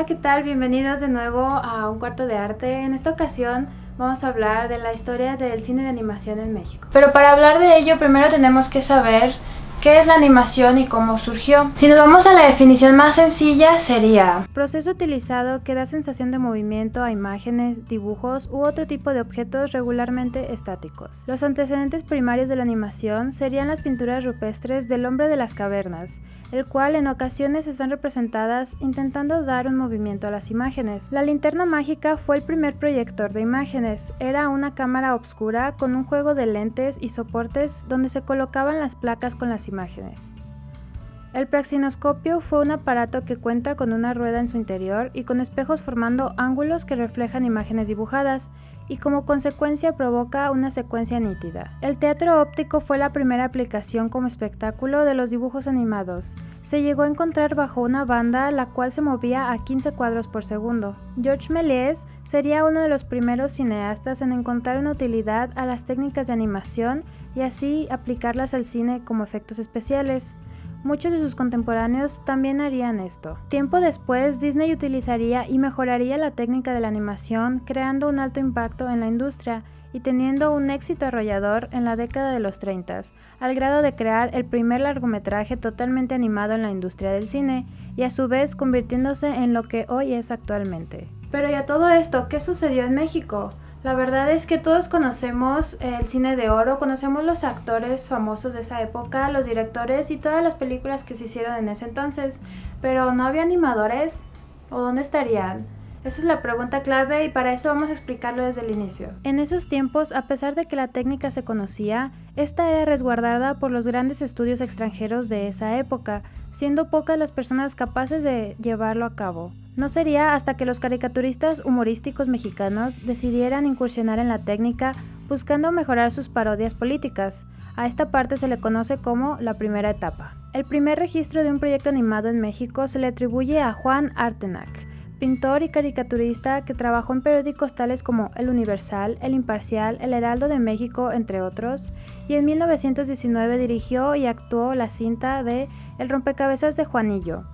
Hola, ¿qué tal? Bienvenidos de nuevo a Un Cuarto de Arte. En esta ocasión vamos a hablar de la historia del cine de animación en México. Pero para hablar de ello primero tenemos que saber qué es la animación y cómo surgió. Si nos vamos a la definición más sencilla sería: proceso utilizado que da sensación de movimiento a imágenes, dibujos u otro tipo de objetos regularmente estáticos. Los antecedentes primarios de la animación serían las pinturas rupestres del hombre de las cavernas, el cual en ocasiones están representadas intentando dar un movimiento a las imágenes. La linterna mágica fue el primer proyector de imágenes. Era una cámara oscura con un juego de lentes y soportes donde se colocaban las placas con las imágenes. El praxinoscopio fue un aparato que cuenta con una rueda en su interior y con espejos formando ángulos que reflejan imágenes dibujadas, y como consecuencia provoca una secuencia nítida. El teatro óptico fue la primera aplicación como espectáculo de los dibujos animados. Se llegó a encontrar bajo una banda la cual se movía a 15 cuadros por segundo. Georges Méliès sería uno de los primeros cineastas en encontrar una utilidad a las técnicas de animación y así aplicarlas al cine como efectos especiales. Muchos de sus contemporáneos también harían esto. Tiempo después, Disney utilizaría y mejoraría la técnica de la animación, creando un alto impacto en la industria y teniendo un éxito arrollador en la década de los 30, al grado de crear el primer largometraje totalmente animado en la industria del cine y a su vez convirtiéndose en lo que hoy es actualmente. Pero ¿y a todo esto qué sucedió en México? La verdad es que todos conocemos el cine de oro, conocemos los actores famosos de esa época, los directores y todas las películas que se hicieron en ese entonces, pero ¿no había animadores? ¿O dónde estarían? Esa es la pregunta clave y para eso vamos a explicarlo desde el inicio. En esos tiempos, a pesar de que la técnica se conocía, esta era resguardada por los grandes estudios extranjeros de esa época, siendo pocas las personas capaces de llevarlo a cabo. No sería hasta que los caricaturistas humorísticos mexicanos decidieran incursionar en la técnica buscando mejorar sus parodias políticas. A esta parte se le conoce como la primera etapa. El primer registro de un proyecto animado en México se le atribuye a Juan Artenac, pintor y caricaturista que trabajó en periódicos tales como El Universal, El Imparcial, El Heraldo de México, entre otros, y en 1919 dirigió y actuó la cinta de El rompecabezas de Juanillo,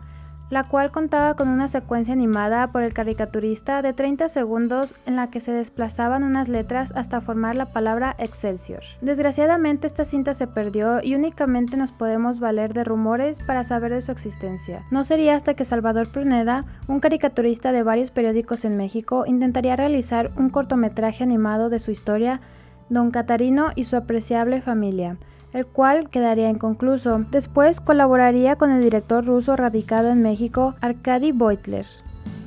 la cual contaba con una secuencia animada por el caricaturista de 30 segundos en la que se desplazaban unas letras hasta formar la palabra Excelsior. Desgraciadamente esta cinta se perdió y únicamente nos podemos valer de rumores para saber de su existencia. No sería hasta que Salvador Pruneda, un caricaturista de varios periódicos en México, intentaría realizar un cortometraje animado de su historia, Don Catarino y su apreciable familia, el cual quedaría inconcluso. Después colaboraría con el director ruso radicado en México, Arkady Boytler,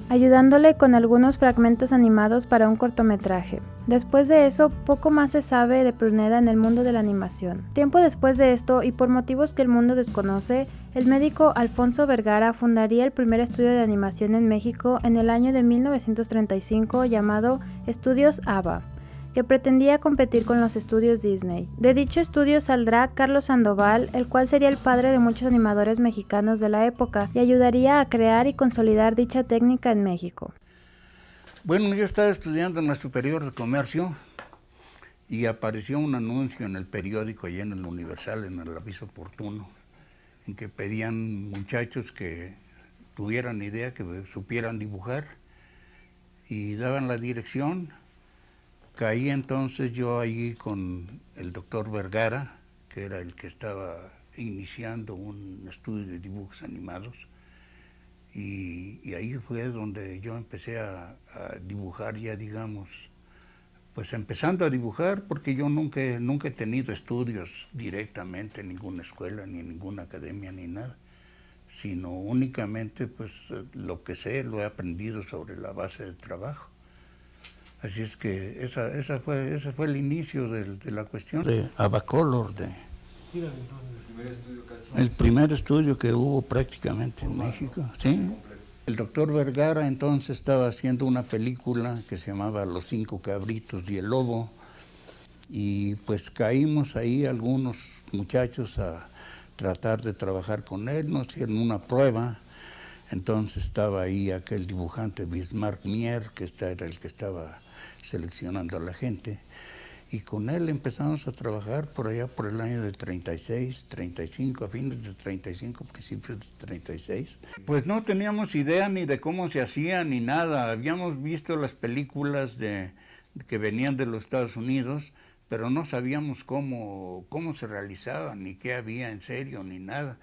ayudándole con algunos fragmentos animados para un cortometraje. Después de eso, poco más se sabe de Pruneda en el mundo de la animación. Tiempo después de esto, y por motivos que el mundo desconoce, el médico Alfonso Vergara fundaría el primer estudio de animación en México en el año de 1935 llamado Estudios Ava, que pretendía competir con los estudios Disney. De dicho estudio saldrá Carlos Sandoval, el cual sería el padre de muchos animadores mexicanos de la época y ayudaría a crear y consolidar dicha técnica en México. Bueno, yo estaba estudiando en la Superior de Comercio y apareció un anuncio en el periódico y en el Universal, en el aviso oportuno, en que pedían muchachos que tuvieran idea, que supieran dibujar, y daban la dirección. Caí entonces yo allí con el doctor Vergara, que era el que estaba iniciando un estudio de dibujos animados, y ahí fue donde yo empecé a dibujar ya, digamos, pues empezando a dibujar, porque yo nunca he tenido estudios directamente en ninguna escuela, ni en ninguna academia, ni nada, sino únicamente pues lo que sé lo he aprendido sobre la base de trabajo. Así es que ese fue el inicio de la cuestión de Abacolor. El primer estudio que hubo prácticamente en México. ¿Sí? El doctor Vergara entonces estaba haciendo una película que se llamaba Los Cinco Cabritos y el Lobo, y pues caímos ahí algunos muchachos a tratar de trabajar con él, nos hicieron una prueba. Entonces estaba ahí aquel dibujante Bismarck Mier, que era el que estaba seleccionando a la gente, y con él empezamos a trabajar por allá por el año de 36, 35, a fines de 35, principios de 36. Pues no teníamos idea ni de cómo se hacía ni nada. Habíamos visto las películas que venían de los Estados Unidos, pero no sabíamos cómo se realizaban, ni qué había en serio, ni nada.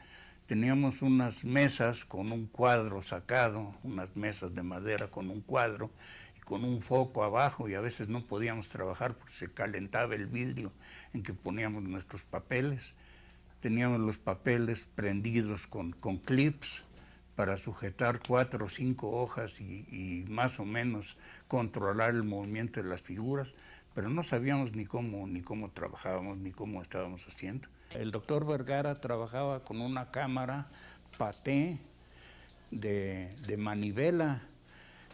Teníamos unas mesas con un cuadro sacado, unas mesas de madera con un cuadro, y con un foco abajo, y a veces no podíamos trabajar porque se calentaba el vidrio en que poníamos nuestros papeles. Teníamos los papeles prendidos con clips para sujetar 4 o 5 hojas y más o menos controlar el movimiento de las figuras, pero no sabíamos ni cómo trabajábamos, ni cómo estábamos haciendo. El doctor Vergara trabajaba con una cámara paté de manivela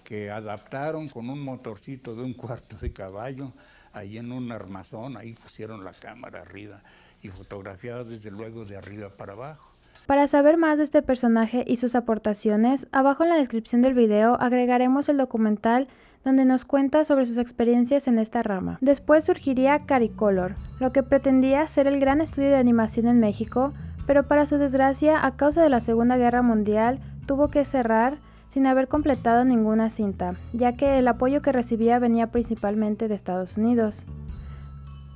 que adaptaron con un motorcito de 1/4 de caballo, ahí en un armazón, ahí pusieron la cámara arriba y fotografiaba desde luego de arriba para abajo. Para saber más de este personaje y sus aportaciones, abajo en la descripción del video agregaremos el documental donde nos cuenta sobre sus experiencias en esta rama. Después surgiría Caricolor, lo que pretendía ser el gran estudio de animación en México, pero para su desgracia, a causa de la Segunda Guerra Mundial, tuvo que cerrar sin haber completado ninguna cinta, ya que el apoyo que recibía venía principalmente de Estados Unidos.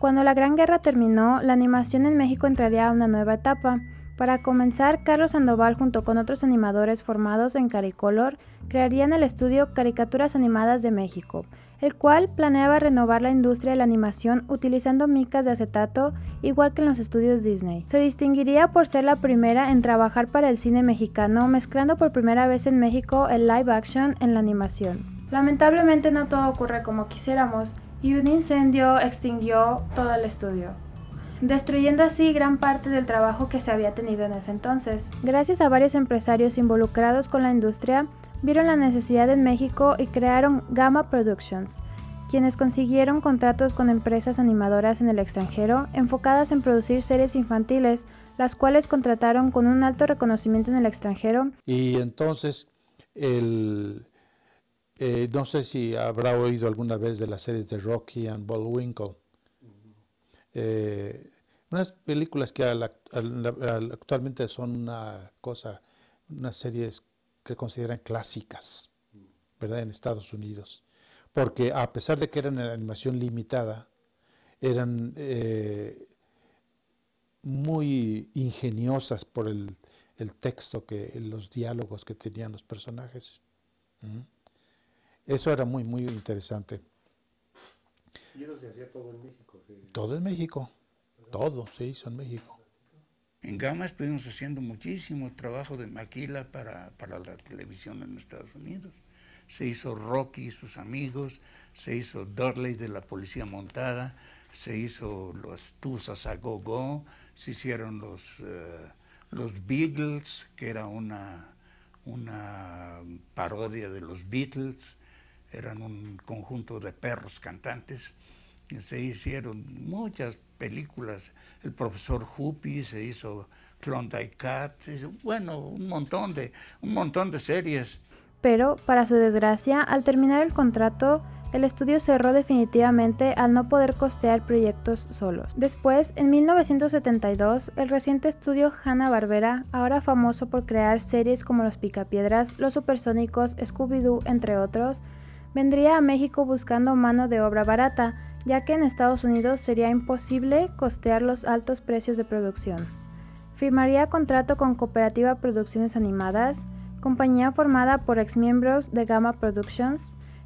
Cuando la Gran Guerra terminó, la animación en México entraría a una nueva etapa. Para comenzar, Carlos Sandoval junto con otros animadores formados en Caricolor crearían el estudio Caricaturas Animadas de México, el cual planeaba renovar la industria de la animación utilizando micas de acetato, igual que en los estudios Disney. Se distinguiría por ser la primera en trabajar para el cine mexicano, mezclando por primera vez en México el live action en la animación. Lamentablemente no todo ocurre como quisiéramos, y un incendio extinguió todo el estudio, destruyendo así gran parte del trabajo que se había tenido en ese entonces. Gracias a varios empresarios involucrados con la industria, vieron la necesidad en México y crearon Gamma Productions, quienes consiguieron contratos con empresas animadoras en el extranjero enfocadas en producir series infantiles, las cuales contrataron con un alto reconocimiento en el extranjero. Y entonces, no sé si habrá oído alguna vez de las series de Rocky and Bullwinkle. Unas películas que actualmente son unas series que consideran clásicas, ¿verdad?, en Estados Unidos, porque a pesar de que eran en animación limitada, eran muy ingeniosas por el texto, los diálogos que tenían los personajes. Eso era muy, muy interesante. ¿Y eso se hacía todo en México? ¿Sí? Todo en México, todo se hizo en México. En Gamma estuvimos haciendo muchísimo trabajo de maquila para la televisión en Estados Unidos. Se hizo Rocky y sus amigos, se hizo Dudley de la Policía Montada, se hizo los Tuzas a go, se hicieron los Beatles, que era una parodia de los Beatles. Eran un conjunto de perros cantantes. Se hicieron muchas películas. El profesor Juppie, se hizo Klondike Cat, se hizo, bueno, un montón de series. Pero, para su desgracia, al terminar el contrato, el estudio cerró definitivamente al no poder costear proyectos solos. Después, en 1972, el reciente estudio Hanna Barbera, ahora famoso por crear series como Los Picapiedras, Los Supersónicos, Scooby-Doo, entre otros, vendría a México buscando mano de obra barata, ya que en Estados Unidos sería imposible costear los altos precios de producción. Firmaría contrato con Cooperativa Producciones Animadas, compañía formada por exmiembros de Gamma Productions,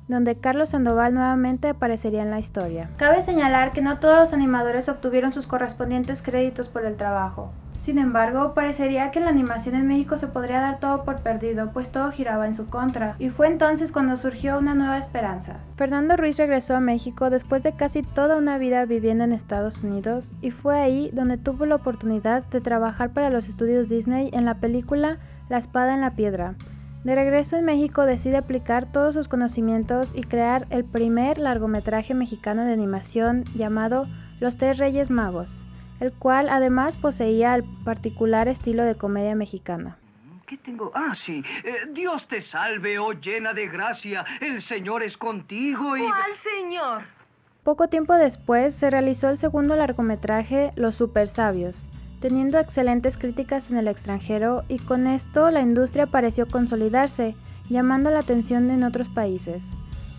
donde Carlos Sandoval nuevamente aparecería en la historia. Cabe señalar que no todos los animadores obtuvieron sus correspondientes créditos por el trabajo. Sin embargo, parecería que la animación en México se podría dar todo por perdido, pues todo giraba en su contra, y fue entonces cuando surgió una nueva esperanza. Fernando Ruiz regresó a México después de casi toda una vida viviendo en Estados Unidos, y fue ahí donde tuvo la oportunidad de trabajar para los estudios Disney en la película La Espada en la Piedra. De regreso en México decide aplicar todos sus conocimientos y crear el primer largometraje mexicano de animación llamado Los Tres Reyes Magos, el cual además poseía el particular estilo de comedia mexicana. ¿Qué tengo? Ah, sí. Dios te salve, oh llena de gracia, el Señor es contigo y... ¿Cuál Señor? Poco tiempo después se realizó el segundo largometraje Los Supersabios, teniendo excelentes críticas en el extranjero, y con esto la industria pareció consolidarse, llamando la atención en otros países.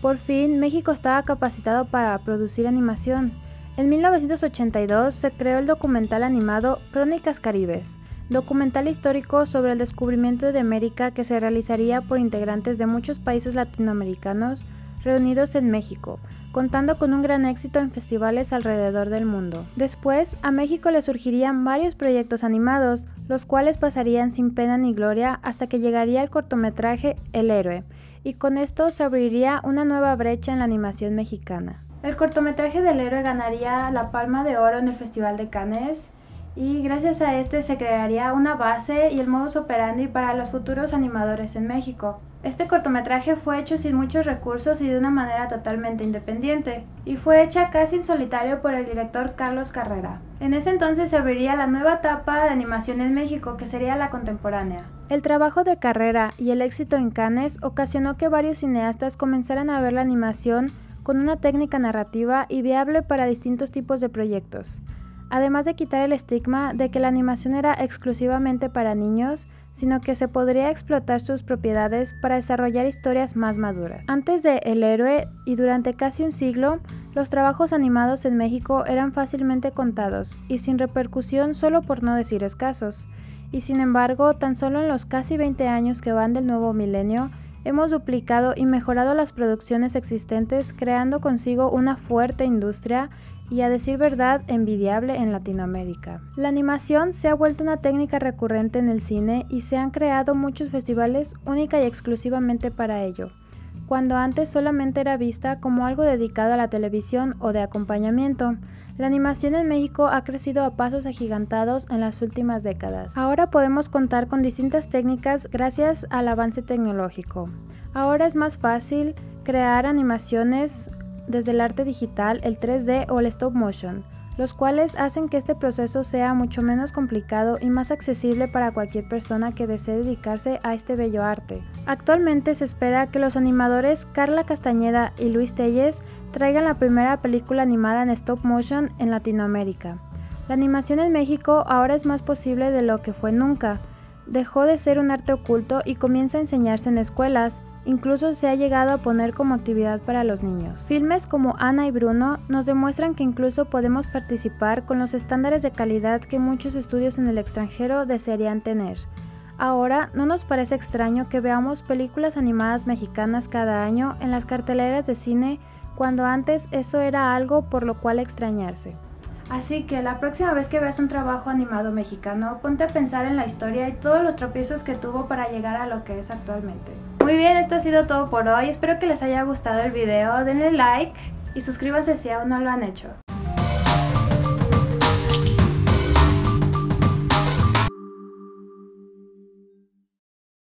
Por fin, México estaba capacitado para producir animación. En 1982 se creó el documental animado Crónicas Caribes, documental histórico sobre el descubrimiento de América que se realizaría por integrantes de muchos países latinoamericanos reunidos en México, contando con un gran éxito en festivales alrededor del mundo. Después, a México le surgirían varios proyectos animados, los cuales pasarían sin pena ni gloria hasta que llegaría el cortometraje El Héroe, y con esto se abriría una nueva brecha en la animación mexicana. El cortometraje del Héroe ganaría la Palma de Oro en el Festival de Cannes, y gracias a este se crearía una base y el modus operandi para los futuros animadores en México. Este cortometraje fue hecho sin muchos recursos y de una manera totalmente independiente, y fue hecha casi en solitario por el director Carlos Carrera. En ese entonces se abriría la nueva etapa de animación en México, que sería la contemporánea. El trabajo de Carrera y el éxito en Cannes ocasionó que varios cineastas comenzaran a ver la animación con una técnica narrativa y viable para distintos tipos de proyectos. Además de quitar el estigma de que la animación era exclusivamente para niños, sino que se podría explotar sus propiedades para desarrollar historias más maduras. Antes de El Héroe y durante casi un siglo, los trabajos animados en México eran fácilmente contados y sin repercusión, solo por no decir escasos. Y sin embargo, tan solo en los casi 20 años que van del nuevo milenio, hemos duplicado y mejorado las producciones existentes, creando consigo una fuerte industria y, a decir verdad, envidiable en Latinoamérica. La animación se ha vuelto una técnica recurrente en el cine y se han creado muchos festivales única y exclusivamente para ello, cuando antes solamente era vista como algo dedicado a la televisión o de acompañamiento. La animación en México ha crecido a pasos agigantados en las últimas décadas. Ahora podemos contar con distintas técnicas gracias al avance tecnológico. Ahora es más fácil crear animaciones desde el arte digital, el 3D o el stop motion, los cuales hacen que este proceso sea mucho menos complicado y más accesible para cualquier persona que desee dedicarse a este bello arte. Actualmente se espera que los animadores Carla Castañeda y Luis Telles traigan la primera película animada en stop motion en Latinoamérica. La animación en México ahora es más posible de lo que fue nunca. Dejó de ser un arte oculto y comienza a enseñarse en escuelas. Incluso se ha llegado a poner como actividad para los niños. Filmes como Ana y Bruno nos demuestran que incluso podemos participar con los estándares de calidad que muchos estudios en el extranjero desearían tener. Ahora no nos parece extraño que veamos películas animadas mexicanas cada año en las carteleras de cine, cuando antes eso era algo por lo cual extrañarse. Así que la próxima vez que veas un trabajo animado mexicano, ponte a pensar en la historia y todos los tropiezos que tuvo para llegar a lo que es actualmente. Muy bien, esto ha sido todo por hoy, espero que les haya gustado el video, denle like y suscríbanse si aún no lo han hecho.